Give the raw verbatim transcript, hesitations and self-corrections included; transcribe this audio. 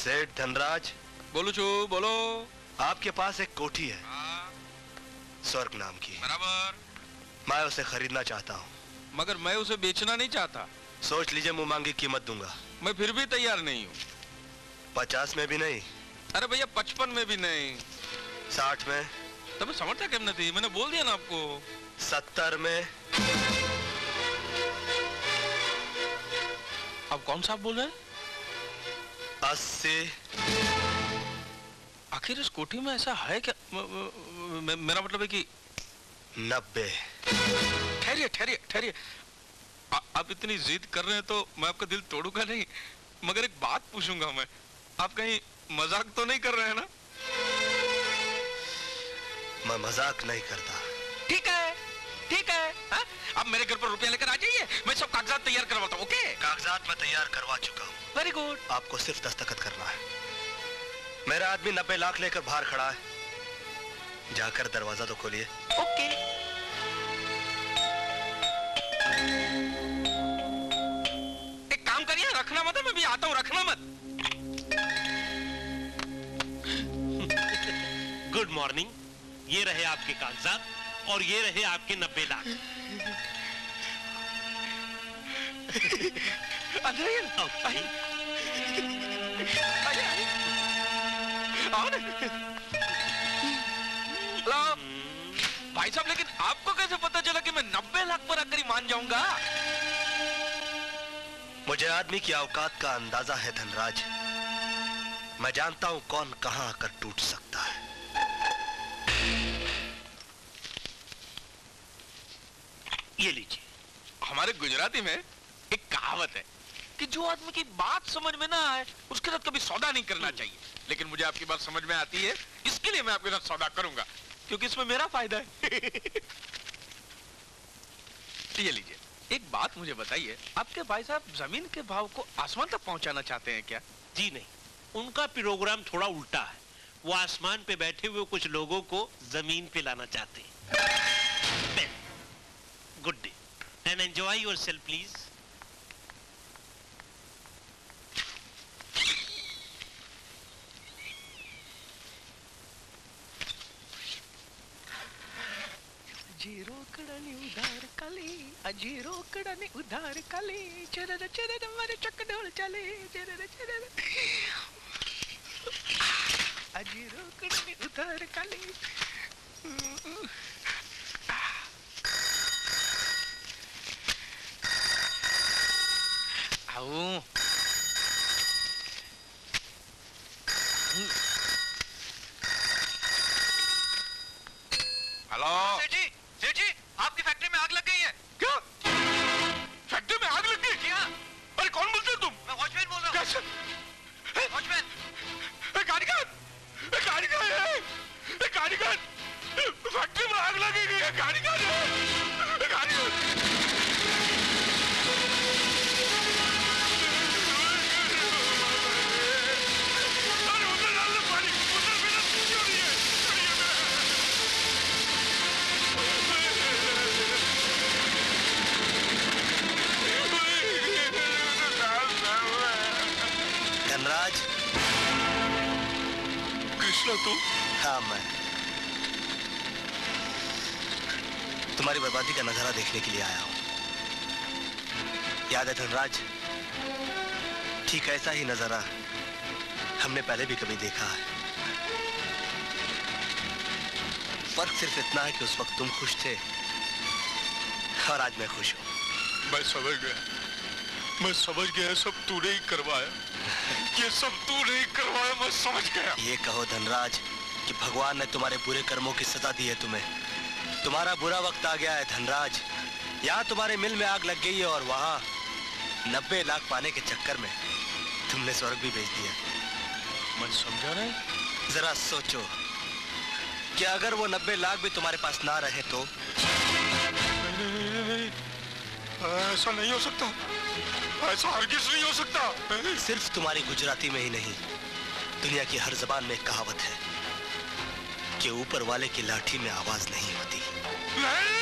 सेठ धनराज। बोलो चू बोलो। आपके पास एक कोठी है स्वर्ग नाम की, बराबर। मैं उसे खरीदना चाहता हूँ, मगर मैं उसे बेचना नहीं चाहता। सोच लीजिए, मुँह मांगी कीमत दूंगा। मैं फिर भी तैयार नहीं हूँ। पचास में भी नहीं। अरे भैया पचपन में भी नहीं। साठ में। तब समझता क्या नहीं, मैंने बोल दिया ना आपको। सत्तर में। आप कौन साहब बोल रहे हैं? अस्सी। आखिर इस कोठी में ऐसा है क्या? म, म, म, मेरा मतलब है कि नब्बे। ठहरिए ठहरिए ठहरिए, आप इतनी जिद कर रहे हैं तो मैं आपका दिल तोड़ूंगा नहीं, मगर एक बात पूछूंगा मैं, आप कहीं मजाक तो नहीं कर रहे हैं ना? मैं मजाक नहीं करता। ठीक है ठीक है, हा? आप मेरे घर पर रुपया लेकर आ जाइए, मैं सब कागजात तैयार करवाता हूँ। ओके? कागजात मैं तैयार करवा चुका हूँ। Very good. आपको सिर्फ दस्तखत करना है। मेरा आदमी नब्बे लाख लेकर बाहर खड़ा है, जाकर दरवाजा तो खोलिए। ओके। एक काम करिए, रखना मत, मैं भी आता हूँ, रखना मत। Good morning. ये रहे आपके कागजात और ये रहे आपके नब्बे लाख। अरे भाई साहब, लेकिन आपको कैसे पता चला कि मैं नब्बे लाख पर आकर ही मान जाऊंगा? मुझे आदमी की औकात का अंदाजा है धनराज। मैं जानता हूं कौन कहां आकर टूट सकता है। ये लीजिए। हमारे गुजराती में एक कहावत है कि जो आदमी की बात समझ में ना आए उसके साथ कभी सौदा नहीं करना चाहिए, लेकिन मुझे आपकी बात समझ में आती है, इसके लिए मैं आपके साथ सौदा करूंगा, क्योंकि इसमें मेरा फायदा है। ये लीजिए। एक बात मुझे बताइए, आपके भाई साहब जमीन के भाव को आसमान तक पहुंचाना चाहते हैं क्या? जी नहीं, उनका प्रोग्राम थोड़ा उल्टा है। वो आसमान पे बैठे हुए कुछ लोगों को जमीन पे लाना चाहते हैं। Good day and enjoy yourself please. अजी रोकड़नी उधार काले, अजी रोकड़नी उधार काले, चरर चरर मारे चकडोल चले, चरर चरर। अजी रोकड़नी उधार काले। आओ हेलो आपकी फैक्ट्री में आग लग गई है। क्या फैक्ट्री में आग लग गई? क्या? अरे कौन बोलते हो तुम? मैं वॉचमैन बोल रहा हूँ। वॉचमैन। कारीगर, कारीगर है, कारीगर। फैक्ट्री में आग लगी हुई है, कारीगर है, कारीगर। तू? हाँ मैं। तुम्हारी बर्बादी का नजारा देखने के लिए आया हूं। याद है धनराज, ठीक ऐसा ही नजारा हमने पहले भी कभी देखा है। फर्क सिर्फ इतना है कि उस वक्त तुम खुश थे और आज मैं खुश हूं। मैं समझ गया, मैं समझ गया, सब तूने ही करवाया। ये सब तू नहीं करवाया, मैं समझ गया। ये कहो धनराज कि भगवान ने तुम्हारे बुरे कर्मों की सजा दी है तुम्हें। तुम्हारा बुरा वक्त आ गया है धनराज। यहाँ तुम्हारे मिल में आग लग गई है और वहाँ नब्बे लाख पाने के चक्कर में तुमने स्वर्ग भी बेच दिया। मैं समझा नहीं। जरा सोचो कि अगर वो नब्बे लाख भी तुम्हारे पास ना रहे तो? ऐसा नहीं हो सकता, ऐसा हरगिज़ नहीं हो सकता। सिर्फ तुम्हारी गुजराती में ही नहीं, दुनिया की हर जबान में कहावत है कि ऊपर वाले की लाठी में आवाज नहीं होती। नहीं।